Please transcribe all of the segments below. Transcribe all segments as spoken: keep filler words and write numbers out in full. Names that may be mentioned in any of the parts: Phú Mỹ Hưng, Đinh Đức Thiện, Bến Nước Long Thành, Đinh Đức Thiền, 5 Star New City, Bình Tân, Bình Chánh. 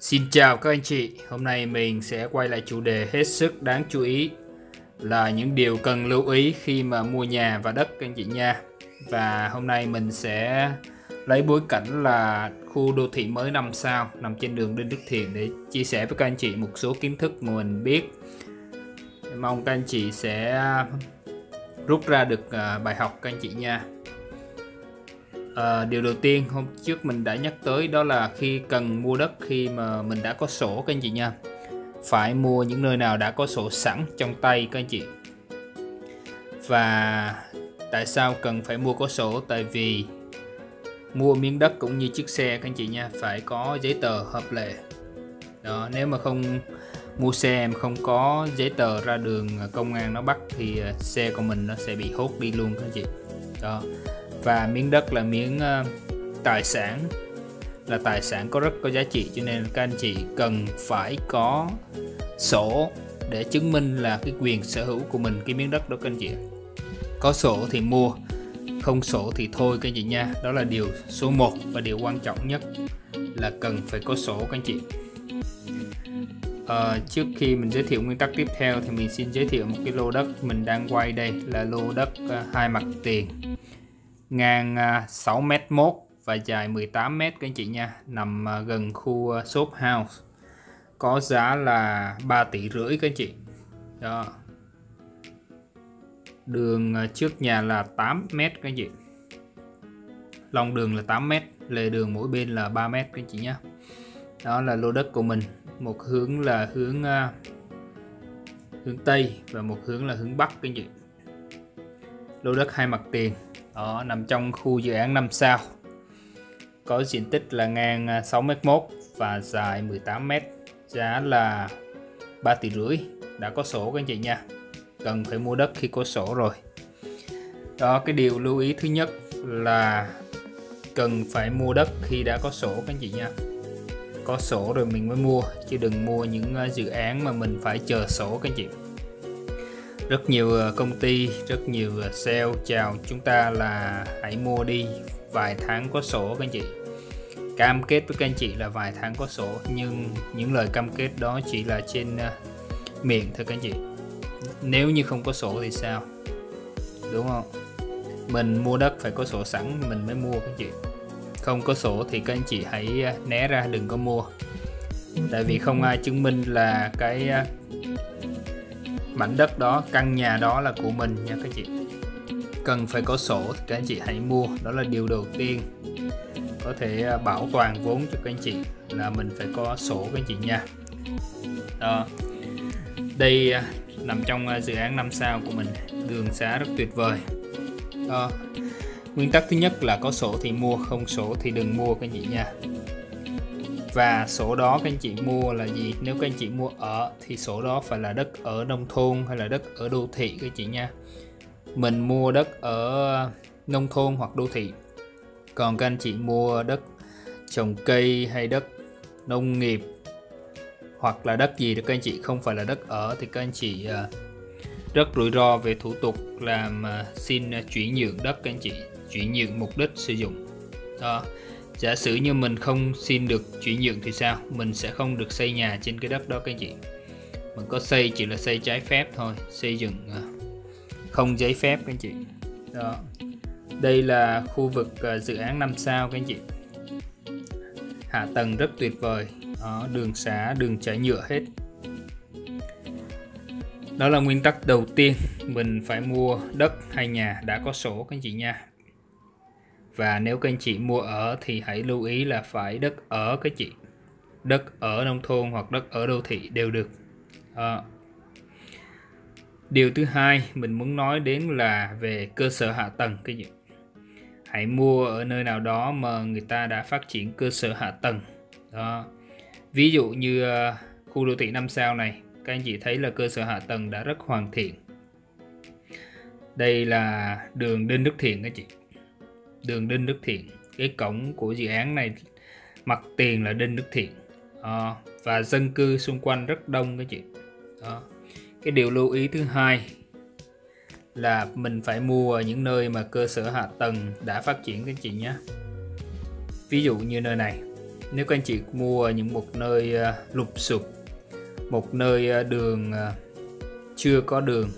Xin chào các anh chị, hôm nay mình sẽ quay lại chủ đề hết sức đáng chú ý là những điều cần lưu ý khi mà mua nhà và đất các anh chị nha. Và hôm nay mình sẽ lấy bối cảnh là khu đô thị mới năm sao nằm trên đường Đinh Đức Thiền để chia sẻ với các anh chị một số kiến thức mà mình biết. Mong các anh chị sẽ rút ra được bài học các anh chị nha. À, điều đầu tiên hôm trước mình đã nhắc tới đó là khi cần mua đất, khi mà mình đã có sổ các anh chị nha, phải mua những nơi nào đã có sổ sẵn trong tay các anh chị. Và tại sao cần phải mua có sổ? Tại vì mua miếng đất cũng như chiếc xe các anh chị nha, phải có giấy tờ hợp lệ đó. Nếu mà không mua xe mà không có giấy tờ ra đường công an nó bắt thì xe của mình nó sẽ bị hốt đi luôn các anh chị đó. Và miếng đất là miếng uh, tài sản, là tài sản có rất có giá trị, cho nên các anh chị cần phải có sổ để chứng minh là cái quyền sở hữu của mình cái miếng đất đó các anh chị. Có sổ thì mua, không sổ thì thôi các anh chị nha. Đó là điều số một và điều quan trọng nhất là cần phải có sổ các anh chị. Uh, trước khi mình giới thiệu nguyên tắc tiếp theo thì mình xin giới thiệu một cái lô đất mình đang quay đây, là lô đất uh, hai mặt tiền, ngang sáu mét một và dài mười tám mét các anh chị nha, nằm gần khu shop house, có giá là ba tỷ rưỡi các anh chị đó. Đường trước nhà là tám mét các anh chị, lòng đường là tám mét, lề đường mỗi bên là ba mét các anh chị nhé. Đó là lô đất của mình, một hướng là hướng hướng Tây và một hướng là hướng Bắc các anh chị. Lô đất hai mặt tiền đó, nằm trong khu dự án năm sao, có diện tích là ngang sáu mét một và dài mười tám mét, giá là ba tỷ rưỡi, đã có sổ các anh chị nha. Cần phải mua đất khi có sổ rồi đó. Cái điều lưu ý thứ nhất là cần phải mua đất khi đã có sổ các anh chị nha. Có sổ rồi mình mới mua, chứ đừng mua những dự án mà mình phải chờ sổ các anh chị. Rất nhiều công ty, rất nhiều sale chào chúng ta là hãy mua đi vài tháng có sổ các anh chị, cam kết với các anh chị là vài tháng có sổ, nhưng những lời cam kết đó chỉ là trên miệng thôi các anh chị. Nếu như không có sổ thì sao, đúng không? Mình mua đất phải có sổ sẵn mình mới mua các anh chị. Không có sổ thì các anh chị hãy né ra, đừng có mua, tại vì không ai chứng minh là cái mảnh đất đó, căn nhà đó là của mình nha các anh chị. Cần phải có sổ thì các anh chị hãy mua, đó là điều đầu tiên. Có thể bảo toàn vốn cho các anh chị là mình phải có sổ các anh chị nha. Đó. Đây nằm trong dự án năm sao của mình, đường xá rất tuyệt vời. Đó. Nguyên tắc thứ nhất là có sổ thì mua, không sổ thì đừng mua các anh chị nha. Và sổ đó các anh chị mua là gì? Nếu các anh chị mua ở thì sổ đó phải là đất ở nông thôn hay là đất ở đô thị các anh chị nha. Mình mua đất ở nông thôn hoặc đô thị, còn các anh chị mua đất trồng cây hay đất nông nghiệp hoặc là đất gì đó các anh chị, không phải là đất ở, thì các anh chị rất rủi ro về thủ tục làm xin chuyển nhượng đất các anh chị, chuyển nhượng mục đích sử dụng đó. Giả sử như mình không xin được chuyển nhượng thì sao? Mình sẽ không được xây nhà trên cái đất đó các anh chị. Mình có xây chỉ là xây trái phép thôi, xây dựng không giấy phép các anh chị. Đó. Đây là khu vực dự án năm sao các anh chị. Hạ tầng rất tuyệt vời, đó, đường xá, đường trải nhựa hết. Đó là nguyên tắc đầu tiên, mình phải mua đất hay nhà đã có sổ các anh chị nha. Và nếu các anh chị mua ở thì hãy lưu ý là phải đất ở các chị, đất ở nông thôn hoặc đất ở đô thị đều được. À. Điều thứ hai mình muốn nói đến là về cơ sở hạ tầng các chị. Hãy mua ở nơi nào đó mà người ta đã phát triển cơ sở hạ tầng. Đó. Ví dụ như khu đô thị năm sao này, các anh chị thấy là cơ sở hạ tầng đã rất hoàn thiện. Đây là đường Đinh Đức Thiện các chị. Đường Đinh Đức Thiện, cái cổng của dự án này mặt tiền là Đinh Đức Thiện à, và dân cư xung quanh rất đông các chị. Đó. Cái điều lưu ý thứ hai là mình phải mua ở những nơi mà cơ sở hạ tầng đã phát triển các chị nhé. Ví dụ như nơi này, Nếu các anh chị mua những một nơi lụp xụp, một nơi đường chưa có đường,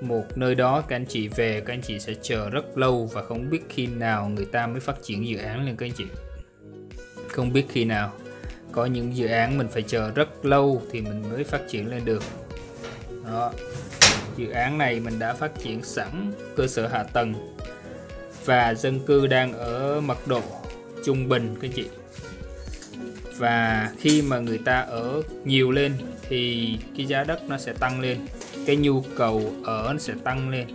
một nơi đó các anh chị về các anh chị sẽ chờ rất lâu và không biết khi nào người ta mới phát triển dự án lên các anh chị. Không biết khi nào. Có những dự án mình phải chờ rất lâu thì mình mới phát triển lên được. Đó. Dự án này mình đã phát triển sẵn cơ sở hạ tầng và dân cư đang ở mật độ trung bình các anh chị. Và khi mà người ta ở nhiều lên thì cái giá đất nó sẽ tăng lên, cái nhu cầu ở nó sẽ tăng lên,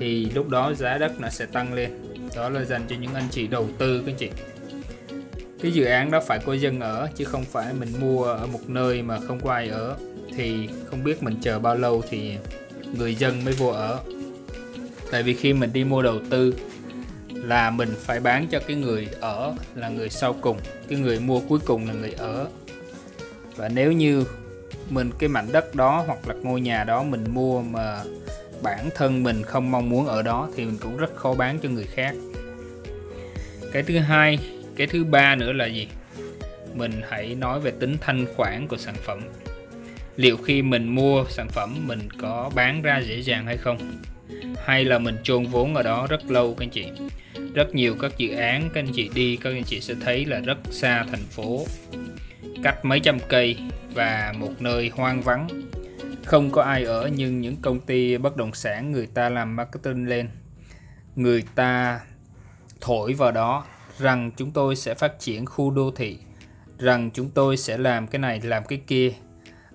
thì lúc đó giá đất nó sẽ tăng lên. Đó là dành cho những anh chị đầu tư các anh chị. Cái dự án đó phải có dân ở chứ không phải mình mua ở một nơi mà không có ai ở thì không biết mình chờ bao lâu thì người dân mới vô ở. Tại vì khi mình đi mua đầu tư là mình phải bán cho cái người ở là người sau cùng, cái người mua cuối cùng là người ở. Và nếu như mình cái mảnh đất đó hoặc là ngôi nhà đó mình mua mà bản thân mình không mong muốn ở đó thì mình cũng rất khó bán cho người khác. Cái thứ hai, cái thứ ba nữa là gì? Mình hãy nói về tính thanh khoản của sản phẩm. Liệu khi mình mua sản phẩm mình có bán ra dễ dàng hay không? Hay là mình chôn vốn ở đó rất lâu các anh chị. Rất nhiều các dự án các anh chị đi các anh chị sẽ thấy là rất xa thành phố, cách mấy trăm cây và một nơi hoang vắng, không có ai ở, nhưng những công ty bất động sản người ta làm marketing lên, người ta thổi vào đó rằng chúng tôi sẽ phát triển khu đô thị, rằng chúng tôi sẽ làm cái này làm cái kia,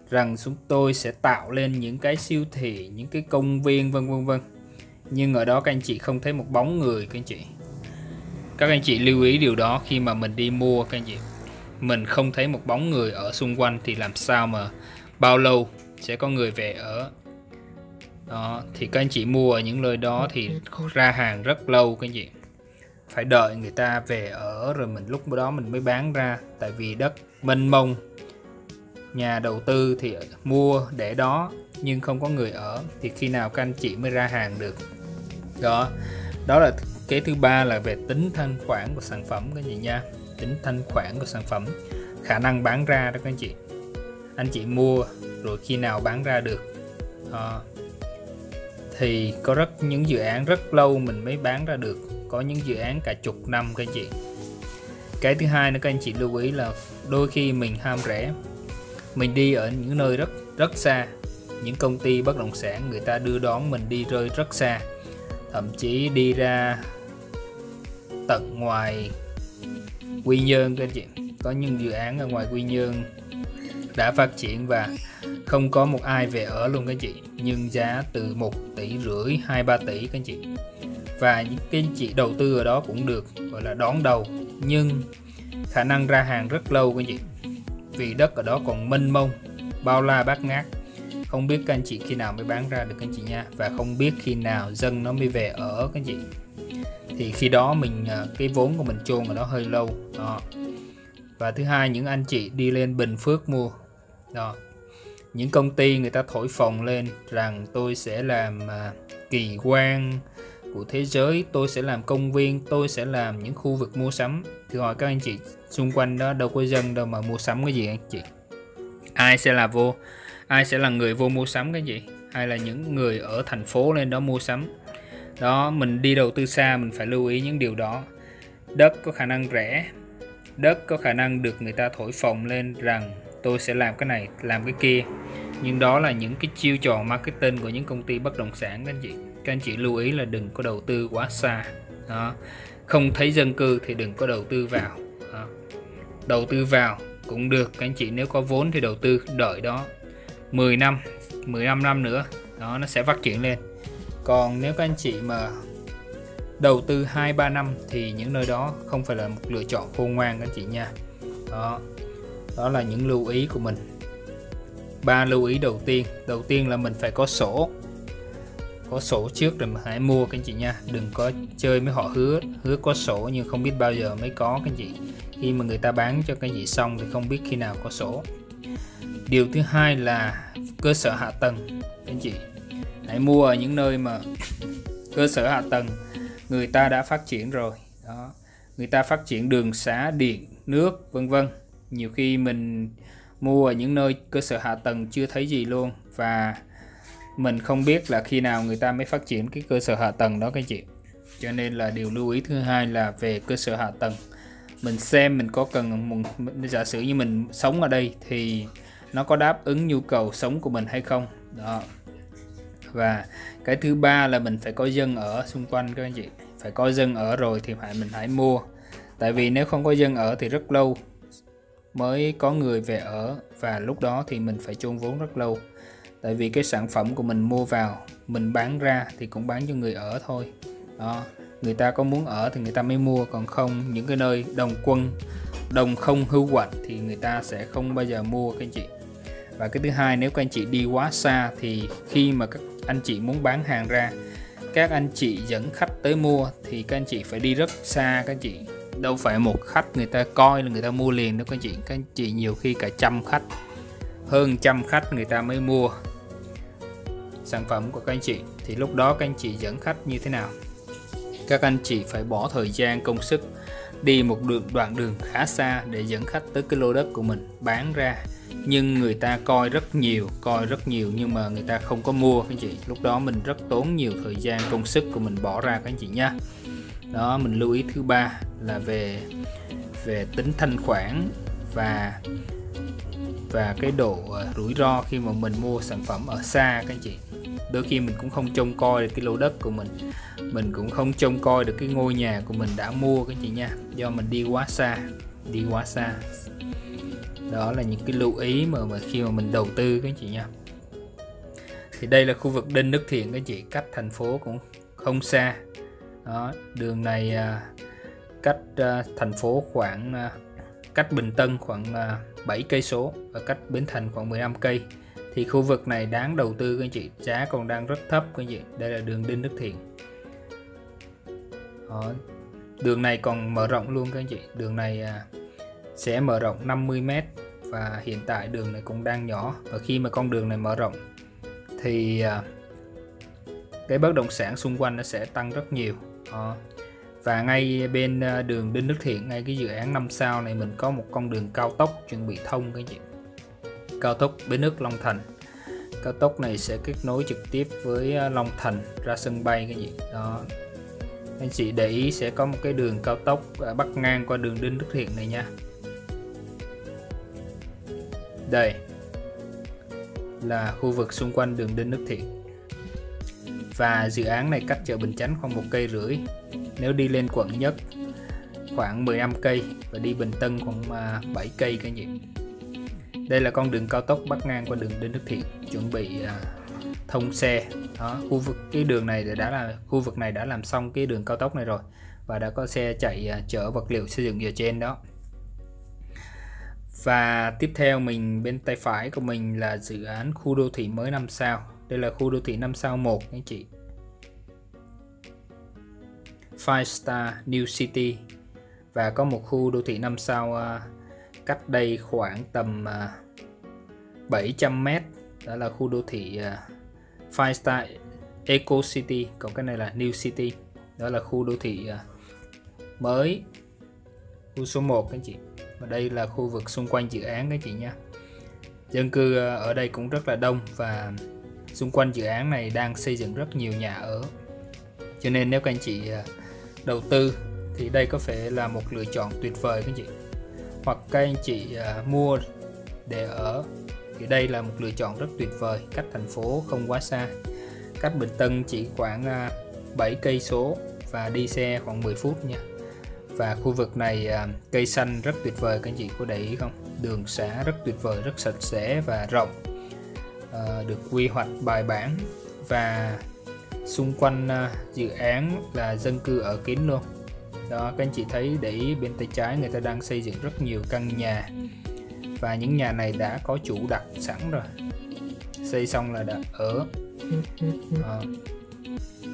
rằng chúng tôi sẽ tạo lên những cái siêu thị, những cái công viên vân vân vân. Nhưng ở đó các anh chị không thấy một bóng người các anh chị. Các anh chị lưu ý điều đó khi mà mình đi mua các anh chị. Mình không thấy một bóng người ở xung quanh thì làm sao mà bao lâu sẽ có người về ở. Đó, thì các anh chị mua ở những nơi đó thì ra hàng rất lâu các anh chị. Phải đợi người ta về ở rồi mình lúc đó mình mới bán ra. Tại vì đất mênh mông, nhà đầu tư thì mua để đó nhưng không có người ở thì khi nào các anh chị mới ra hàng được. Đó, đó là cái thứ ba là về tính thanh khoản của sản phẩm các anh chị nha. Tính thanh khoản của sản phẩm, khả năng bán ra đó các anh chị. Anh chị mua rồi khi nào bán ra được. À, thì có rất những dự án rất lâu mình mới bán ra được, có những dự án cả chục năm các anh chị. Cái thứ hai nữa các anh chị lưu ý là đôi khi mình ham rẻ, mình đi ở những nơi rất rất xa, những công ty bất động sản người ta đưa đón mình đi rơi rất xa, thậm chí đi ra tận ngoài Quy Nhơn các anh chị. Có những dự án ở ngoài Quy Nhơn đã phát triển và không có một ai về ở luôn các anh chị, nhưng giá từ một tỷ rưỡi, hai ba tỷ các anh chị. Và các anh chị đầu tư ở đó cũng được gọi là đón đầu, nhưng khả năng ra hàng rất lâu các anh chị. Vì đất ở đó còn mênh mông, bao la bát ngát, không biết các anh chị khi nào mới bán ra được các anh chị nha. Và không biết khi nào dân nó mới về ở các anh chị. Thì khi đó mình cái vốn của mình chôn ở đó hơi lâu đó. Và thứ hai, những anh chị đi lên Bình Phước mua đó. Những công ty người ta thổi phồng lên rằng tôi sẽ làm kỳ quan của thế giới, tôi sẽ làm công viên, tôi sẽ làm những khu vực mua sắm. Thì hỏi các anh chị xung quanh đó đâu có dân đâu mà mua sắm cái gì anh chị. Ai sẽ là vô, ai sẽ là người vô mua sắm cái gì? Hay là những người ở thành phố lên đó mua sắm. Đó, mình đi đầu tư xa mình phải lưu ý những điều đó. Đất có khả năng rẻ, đất có khả năng được người ta thổi phồng lên rằng tôi sẽ làm cái này, làm cái kia. Nhưng đó là những cái chiêu trò marketing của những công ty bất động sản các anh chị. Các anh chị lưu ý là đừng có đầu tư quá xa. Đó. Không thấy dân cư thì đừng có đầu tư vào. Đó. Đầu tư vào cũng được các anh chị, nếu có vốn thì đầu tư, đợi đó mười năm, mười lăm năm nữa đó nó sẽ phát triển lên. Còn nếu các anh chị mà đầu tư hai ba năm thì những nơi đó không phải là một lựa chọn khôn ngoan các anh chị nha. Đó. Đó là những lưu ý của mình. Ba lưu ý đầu tiên. Đầu tiên là mình phải có sổ. Có sổ trước rồi mà hãy mua các anh chị nha. Đừng có chơi với họ hứa hứa có sổ nhưng không biết bao giờ mới có các anh chị. Khi mà người ta bán cho các anh chị xong thì không biết khi nào có sổ. Điều thứ hai là cơ sở hạ tầng các anh chị. Hãy mua ở những nơi mà cơ sở hạ tầng người ta đã phát triển rồi. Đó. người ta phát triển đường xá, điện, nước, vân vân. Nhiều khi mình mua ở những nơi cơ sở hạ tầng chưa thấy gì luôn, và mình không biết là khi nào người ta mới phát triển cái cơ sở hạ tầng đó các anh chị. Cho nên là điều lưu ý thứ hai là về cơ sở hạ tầng. Mình xem mình có cần, mình, giả sử như mình sống ở đây thì nó có đáp ứng nhu cầu sống của mình hay không đó. Và cái thứ ba là mình phải có dân ở xung quanh các anh chị. Phải có dân ở rồi thì phải mình hãy mua. Tại vì nếu không có dân ở thì rất lâu mới có người về ở, và lúc đó thì mình phải chôn vốn rất lâu. Tại vì cái sản phẩm của mình mua vào, mình bán ra thì cũng bán cho người ở thôi đó. Người ta có muốn ở thì người ta mới mua, còn không những cái nơi đồng quân, đồng không hữu quạnh thì người ta sẽ không bao giờ mua các anh chị. Và cái thứ hai, nếu các anh chị đi quá xa thì khi mà các anh chị muốn bán hàng ra, các anh chị dẫn khách tới mua thì các anh chị phải đi rất xa các anh chị. Đâu phải một khách người ta coi là người ta mua liền đâu các anh chị. Các anh chị nhiều khi cả trăm khách, hơn trăm khách người ta mới mua sản phẩm của các anh chị. Thì lúc đó các anh chị dẫn khách như thế nào? Các anh chị phải bỏ thời gian công sức đi một đường, đoạn đường khá xa để dẫn khách tới cái lô đất của mình bán ra. Nhưng người ta coi rất nhiều, coi rất nhiều nhưng mà người ta không có mua các anh chị. Lúc đó mình rất tốn nhiều thời gian công sức của mình bỏ ra các anh chị nha. Đó, mình lưu ý thứ ba là về về tính thanh khoản và và cái độ rủi ro khi mà mình mua sản phẩm ở xa các anh chị. Đôi khi mình cũng không trông coi được cái lô đất của mình, mình cũng không trông coi được cái ngôi nhà của mình đã mua các anh chị nha, do mình đi quá xa, đi quá xa. Đó là những cái lưu ý mà, mà khi mà mình đầu tư các anh chị nha. Thì đây là khu vực Đinh Đức Thiền các anh chị, cách thành phố cũng không xa. Đó, đường này cách thành phố khoảng, cách Bình Tân khoảng bảy cây số và cách Bến Thành khoảng mười lăm cây. Thì khu vực này đáng đầu tư các anh chị, giá còn đang rất thấp các anh chị. Đây là đường Đinh Đức Thiền. Đó, đường này còn mở rộng luôn các anh chị. Đường này sẽ mở rộng năm mươi mét và hiện tại đường này cũng đang nhỏ, và khi mà con đường này mở rộng thì cái bất động sản xung quanh nó sẽ tăng rất nhiều. Đó. Và ngay bên đường Đinh Đức Thiện, ngay cái dự án năm sao này mình có một con đường cao tốc chuẩn bị thông các anh chị. Cao tốc Bến Nước Long Thành. Cao tốc này sẽ kết nối trực tiếp với Long Thành ra sân bay các anh chị. Đó. Anh chị để ý sẽ có một cái đường cao tốc bắc ngang qua đường Đinh Đức Thiện này nha. Đây là khu vực xung quanh đường Đinh Đức Thiện. Và dự án này cách chợ Bình Chánh khoảng một cây rưỡi. Nếu đi lên quận nhất khoảng mười lăm cây và đi Bình Tân khoảng bảy cây các anh chị. Đây là con đường cao tốc bắc ngang qua đường Đinh Đức Thiện chuẩn bị thông xe. Đó, khu vực cái đường này đã là khu vực này đã làm xong cái đường cao tốc này rồi, và đã có xe chạy chở vật liệu xây dựng ở trên đó. Và tiếp theo mình bên tay phải của mình là dự án khu đô thị mới năm sao. Đây là khu đô thị năm sao một anh chị. năm Star New City. Và có một khu đô thị năm sao à, cách đây khoảng tầm à, bảy trăm mét. Đó là khu đô thị à, năm Star Eco City. Còn cái này là New City. Đó là khu đô thị à, mới. Khu số một anh chị. Và đây là khu vực xung quanh dự án các chị nha. Dân cư ở đây cũng rất là đông, và xung quanh dự án này đang xây dựng rất nhiều nhà ở. Cho nên nếu các anh chị đầu tư thì đây có thể là một lựa chọn tuyệt vời các anh chị. Hoặc các anh chị mua để ở thì đây là một lựa chọn rất tuyệt vời, cách thành phố không quá xa. Cách Bình Tân chỉ khoảng bảy cây số và đi xe khoảng mười phút nha. Và khu vực này cây xanh rất tuyệt vời, các anh chị có để ý không? Đường xá rất tuyệt vời, rất sạch sẽ và rộng, được quy hoạch bài bản. Và xung quanh dự án là dân cư ở kín luôn. Đó, các anh chị thấy để ý bên tay trái người ta đang xây dựng rất nhiều căn nhà, và những nhà này đã có chủ đặt sẵn rồi, xây xong là đã ở. Đó.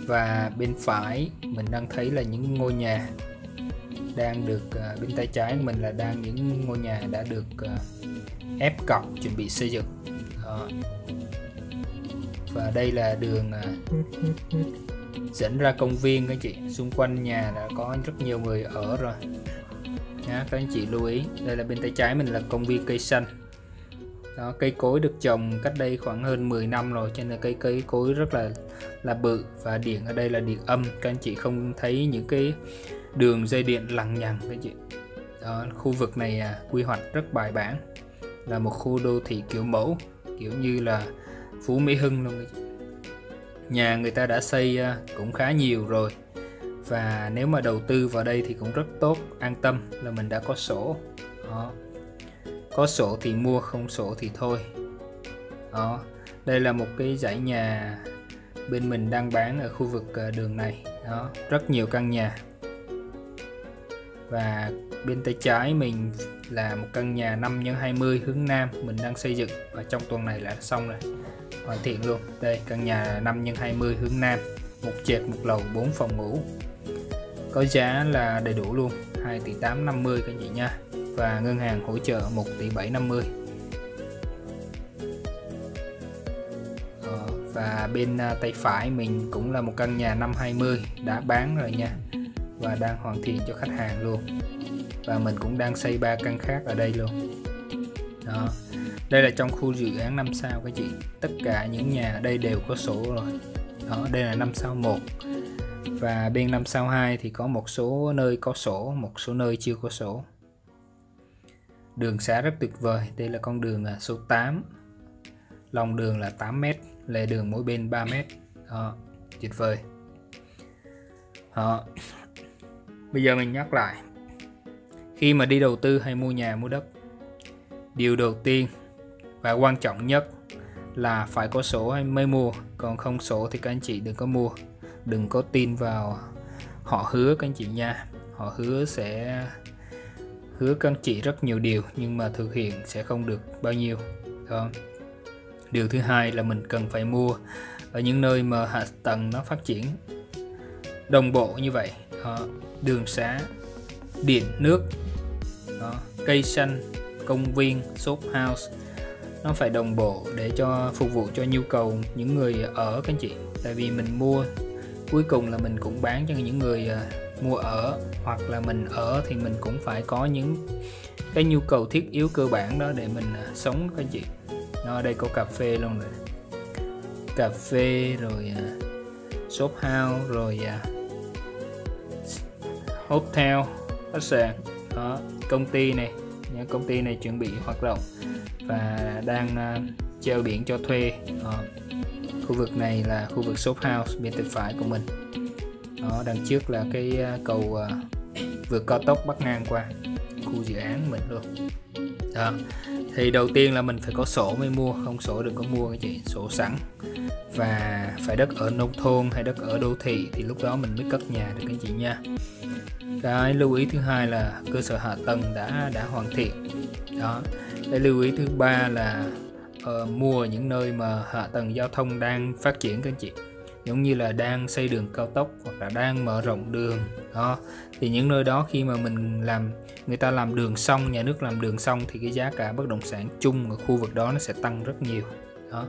Và bên phải mình đang thấy là những ngôi nhà đang được, bên tay trái của mình là đang những ngôi nhà đã được ép cọc chuẩn bị xây dựng. Đó. Và đây là đường dẫn ra công viên các chị. Xung quanh nhà đã có rất nhiều người ở rồi nhá, các anh chị lưu ý. Đây là bên tay trái mình là công viên cây xanh đó, cây cối được trồng cách đây khoảng hơn mười năm rồi, cho nên là cây cây cối rất là là bự. Và điện ở đây là điện âm, các anh chị không thấy những cái đường dây điện lằng nhằng các chị. Đó, khu vực này à, quy hoạch rất bài bản, là một khu đô thị kiểu mẫu, kiểu như là Phú Mỹ Hưng luôn. Nhà người ta đã xây cũng khá nhiều rồi, và nếu mà đầu tư vào đây thì cũng rất tốt, an tâm là mình đã có sổ. Đó, có sổ thì mua, không sổ thì thôi. Đó, đây là một cái dãy nhà bên mình đang bán ở khu vực đường này. Đó, rất nhiều căn nhà. Và bên tay trái mình là một căn nhà năm nhân hai mươi hướng Nam mình đang xây dựng, và trong tuần này là xong rồi, hoàn thiện luôn. Đây, căn nhà năm nhân hai mươi hướng Nam, một trệt một lầu bốn phòng ngủ, có giá là đầy đủ luôn, hai tỷ tám trăm năm mươi các chị nha, và ngân hàng hỗ trợ một tỷ bảy trăm năm mươi. ờ, Và bên tay phải mình cũng là một căn nhà năm hai mươi đã bán rồi nha, và đang hoàn thiện cho khách hàng luôn. Và mình cũng đang xây ba căn khác ở đây luôn. Đó, đây là trong khu dự án năm sao các chị. Tất cả những nhà ở đây đều có sổ rồi. Đó, đây là năm sao một. Và bên năm sao hai thì có một số nơi có sổ, một số nơi chưa có sổ. Đường xá rất tuyệt vời. Đây là con đường số tám. Lòng đường là tám mét, lề đường mỗi bên ba mét. Đó, tuyệt vời. Đó. Bây giờ mình nhắc lại, khi mà đi đầu tư hay mua nhà mua đất, điều đầu tiên và quan trọng nhất là phải có sổ hay mới mua. Còn không sổ thì các anh chị đừng có mua, đừng có tin vào họ hứa các anh chị nha. Họ hứa sẽ hứa các anh chị rất nhiều điều, nhưng mà thực hiện sẽ không được bao nhiêu. Đó. Điều thứ hai là mình cần phải mua ở những nơi mà hạ tầng nó phát triển đồng bộ như vậy. Đó. Đường xá, điện nước, đó, cây xanh, công viên, shop house, nó phải đồng bộ để cho phục vụ cho nhu cầu những người ở các anh chị. Tại vì mình mua cuối cùng là mình cũng bán cho những người mua ở, hoặc là mình ở thì mình cũng phải có những cái nhu cầu thiết yếu cơ bản đó để mình sống các anh chị. Đó, đây có cà phê luôn rồi, cà phê rồi shop house rồi hotel, khách sạn. Đó, công ty này, công ty này chuẩn bị hoạt động và đang uh, treo biển cho thuê. Đó, khu vực này là khu vực shop house bên tay phải của mình. Đó, đằng trước là cái uh, cầu uh, vượt cao tốc Bắc Ngang qua khu dự án mình luôn. Đó, thì đầu tiên là mình phải có sổ mới mua, không sổ đừng có mua các chị, sổ sẵn. Và phải đất ở nông thôn hay đất ở đô thị thì lúc đó mình mới cất nhà được các chị nha. Cái lưu ý thứ hai là cơ sở hạ tầng đã đã hoàn thiện. Đó, cái lưu ý thứ ba là uh, mua những nơi mà hạ tầng giao thông đang phát triển các anh chị, giống như là đang xây đường cao tốc hoặc là đang mở rộng đường. Đó, thì những nơi đó khi mà mình làm, người ta làm đường xong, nhà nước làm đường xong thì cái giá cả bất động sản chung ở khu vực đó nó sẽ tăng rất nhiều. Đó,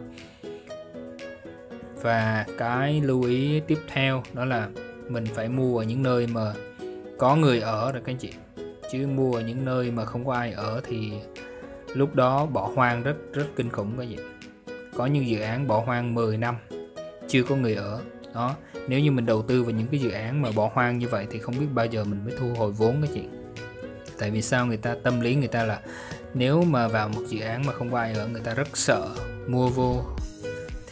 và cái lưu ý tiếp theo đó là mình phải mua ở những nơi mà có người ở rồi các anh chị, chứ mua ở những nơi mà không có ai ở thì lúc đó bỏ hoang rất rất kinh khủng các anh chị. Có những dự án bỏ hoang mười năm chưa có người ở. Đó, nếu như mình đầu tư vào những cái dự án mà bỏ hoang như vậy thì không biết bao giờ mình mới thu hồi vốn các anh chị. Tại vì sao? Người ta tâm lý người ta là nếu mà vào một dự án mà không có ai ở, người ta rất sợ mua vô,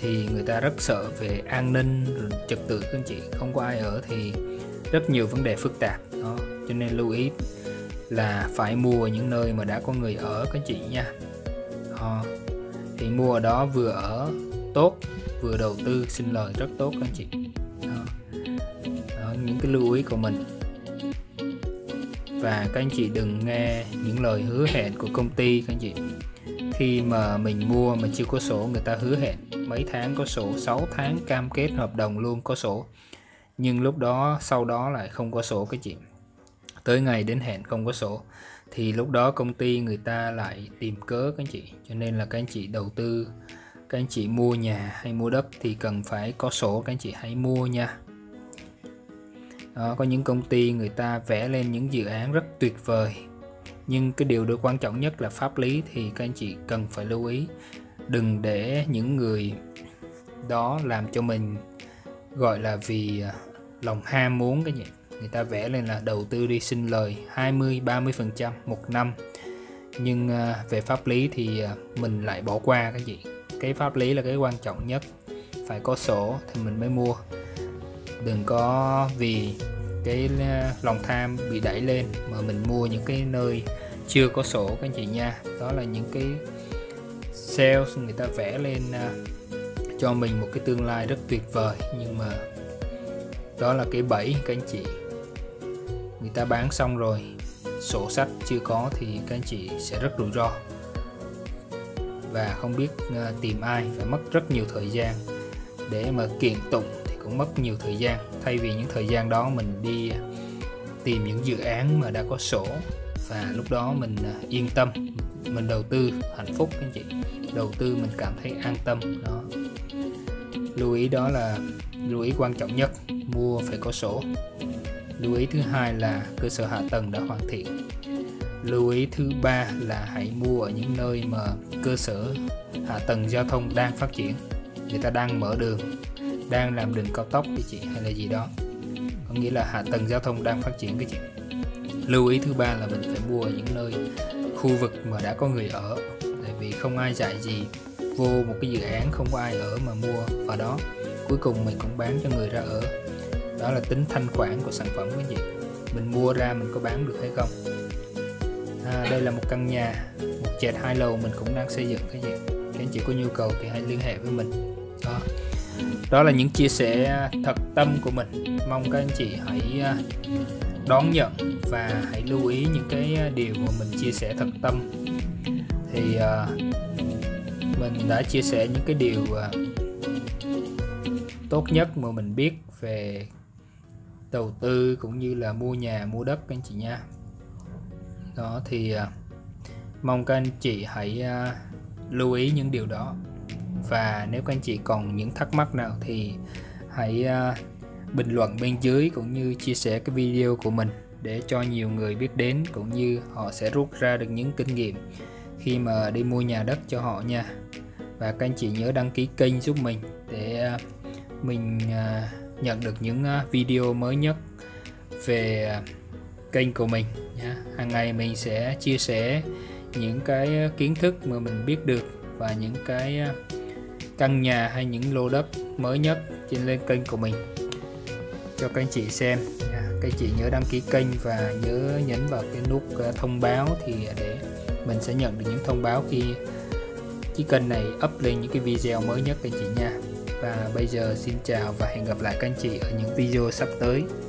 thì người ta rất sợ về an ninh trật tự các anh chị. Không có ai ở thì rất nhiều vấn đề phức tạp. Đó, cho nên lưu ý là phải mua ở những nơi mà đã có người ở các anh chị nha. Đó, thì mua ở đó vừa ở tốt vừa đầu tư sinh lời rất tốt các anh chị. Đó, đó, những cái lưu ý của mình. Và các anh chị đừng nghe những lời hứa hẹn của công ty các anh chị. Khi mà mình mua mà chưa có sổ, người ta hứa hẹn mấy tháng có sổ, sáu tháng cam kết hợp đồng luôn có sổ, nhưng lúc đó sau đó lại không có sổ các chị. Tới ngày đến hẹn không có sổ thì lúc đó công ty người ta lại tìm cớ các anh chị. Cho nên là các anh chị đầu tư, các anh chị mua nhà hay mua đất thì cần phải có sổ các anh chị, hãy mua nha. Đó, có những công ty người ta vẽ lên những dự án rất tuyệt vời, nhưng cái điều được quan trọng nhất là pháp lý thì các anh chị cần phải lưu ý, đừng để những người đó làm cho mình gọi là vì lòng ham muốn cái gì. Người ta vẽ lên là đầu tư đi sinh lời hai mươi ba mươi phần trăm một năm, nhưng về pháp lý thì mình lại bỏ qua cái gì. Cái pháp lý là cái quan trọng nhất, phải có sổ thì mình mới mua. Đừng có vì cái lòng tham bị đẩy lên mà mình mua những cái nơi chưa có sổ các anh chị nha. Đó là những cái sales người ta vẽ lên cho mình một cái tương lai rất tuyệt vời, nhưng mà đó là cái bẫy các anh chị. Người ta bán xong rồi sổ sách chưa có thì các anh chị sẽ rất rủi ro và không biết tìm ai, phải mất rất nhiều thời gian để mà kiện tụng thì cũng mất nhiều thời gian, thay vì những thời gian đó mình đi tìm những dự án mà đã có sổ và lúc đó mình yên tâm, mình đầu tư hạnh phúc các anh chị, đầu tư mình cảm thấy an tâm. Đó, lưu ý đó là lưu ý quan trọng nhất, mua phải có sổ. Lưu ý thứ hai là cơ sở hạ tầng đã hoàn thiện. Lưu ý thứ ba là hãy mua ở những nơi mà cơ sở hạ tầng giao thông đang phát triển, người ta đang mở đường, đang làm đường cao tốc các chị, hay là gì đó, có nghĩa là hạ tầng giao thông đang phát triển các chị. Lưu ý thứ ba là mình phải mua ở những nơi khu vực mà đã có người ở, tại vì không ai dạy gì vô một cái dự án không có ai ở mà mua vào đó, cuối cùng mình cũng bán cho người ra ở. Đó là tính thanh khoản của sản phẩm cái gì, mình mua ra mình có bán được hay không. À, đây là một căn nhà một trệt hai lầu mình cũng đang xây dựng cái gì, các anh chị có nhu cầu thì hãy liên hệ với mình. Đó, đó là những chia sẻ thật tâm của mình, mong các anh chị hãy đón nhận và hãy lưu ý những cái điều mà mình chia sẻ thật tâm. Thì uh, mình đã chia sẻ những cái điều uh, tốt nhất mà mình biết về đầu tư cũng như là mua nhà mua đất các anh chị nha. Đó thì uh, mong các anh chị hãy uh, lưu ý những điều đó, và nếu các anh chị còn những thắc mắc nào thì hãy uh, bình luận bên dưới cũng như chia sẻ cái video của mình để cho nhiều người biết đến, cũng như họ sẽ rút ra được những kinh nghiệm khi mà đi mua nhà đất cho họ nha. Và các anh chị nhớ đăng ký kênh giúp mình để uh, mình uh, nhận được những uh, video mới nhất về uh, kênh của mình nha. Hàng ngày mình sẽ chia sẻ những cái kiến thức mà mình biết được và những cái căn nhà hay những lô đất mới nhất trên lên kênh của mình cho các anh chị xem. Các anh chị nhớ đăng ký kênh và nhớ nhấn vào cái nút thông báo thì để mình sẽ nhận được những thông báo khi cái kênh này up lên những cái video mới nhất các anh chị nha. Và bây giờ xin chào và hẹn gặp lại các anh chị ở những video sắp tới.